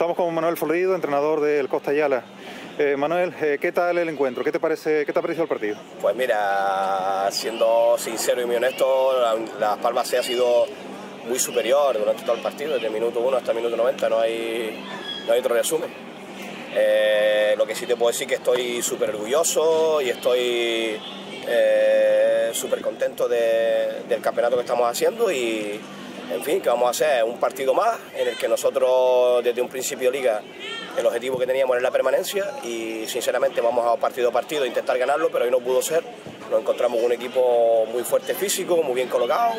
Estamos con Manuel Florido, entrenador del Costa Ayala. Manuel, ¿qué tal el encuentro? ¿Qué te ha parecido el partido? Pues mira, siendo sincero y muy honesto, Las Palmas se ha sido muy superior durante todo el partido, desde el minuto 1 hasta el minuto 90, no hay otro resumen. Lo que sí te puedo decir que estoy súper orgulloso y estoy súper contento del campeonato que estamos haciendo y, en fin, que vamos a hacer un partido más en el que nosotros desde un principio de liga el objetivo que teníamos era la permanencia y sinceramente vamos a partido intentar ganarlo, pero hoy no pudo ser. Nos encontramos con un equipo muy fuerte físico, muy bien colocado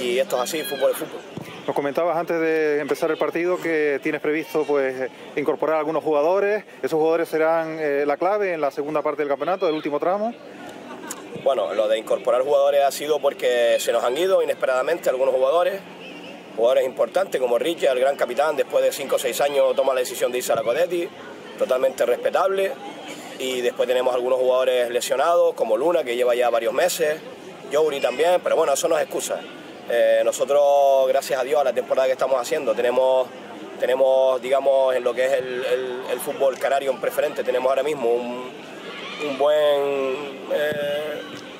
y esto es así, fútbol es fútbol. Nos comentabas antes de empezar el partido que tienes previsto pues incorporar a algunos jugadores. ¿Esos jugadores serán la clave en la segunda parte del campeonato, del último tramo? Bueno, lo de incorporar jugadores ha sido porque se nos han ido inesperadamente algunos jugadores importantes como Richie, el gran capitán, después de 5 o 6 años toma la decisión de irse a la Codetti, totalmente respetable, y después tenemos algunos jugadores lesionados como Luna, que lleva ya varios meses, Jouri también, pero bueno, eso no es excusa. Nosotros, gracias a Dios, a la temporada que estamos haciendo, tenemos digamos, en lo que es el fútbol canario en preferente, tenemos ahora mismo un buen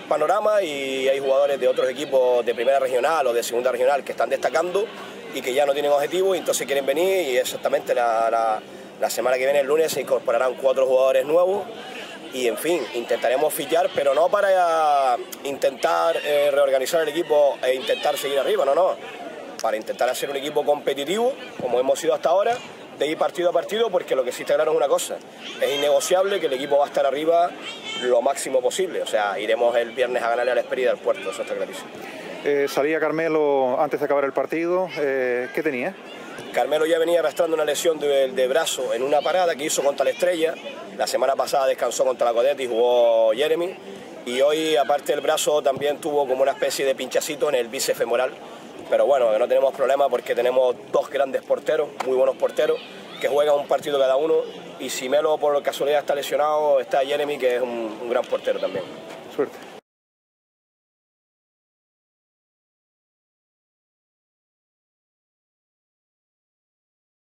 panorama y hay jugadores de otros equipos de primera regional o de segunda regional que están destacando y que ya no tienen objetivo y entonces quieren venir y exactamente la semana que viene, el lunes, se incorporarán 4 jugadores nuevos y en fin, intentaremos fichar, pero no para intentar reorganizar el equipo e intentar seguir arriba, no, para intentar hacer un equipo competitivo como hemos sido hasta ahora, de ir partido a partido, porque lo que sí está claro es una cosa, es innegociable que el equipo va a estar arriba lo máximo posible, o sea, iremos el viernes a ganarle a la Esperida del Puerto, eso está clarísimo. Salía Carmelo antes de acabar el partido, ¿qué tenía? Carmelo ya venía arrastrando una lesión de brazo en una parada que hizo contra la Estrella, la semana pasada descansó contra la Codetti y jugó Jeremy, y hoy aparte del brazo también tuvo como una especie de pinchacito en el bíceps femoral. Pero bueno, no tenemos problema porque tenemos 2 grandes porteros, muy buenos porteros, que juegan un partido cada uno. Y si Melo por casualidad está lesionado, está Jeremy, que es un gran portero también. Suerte.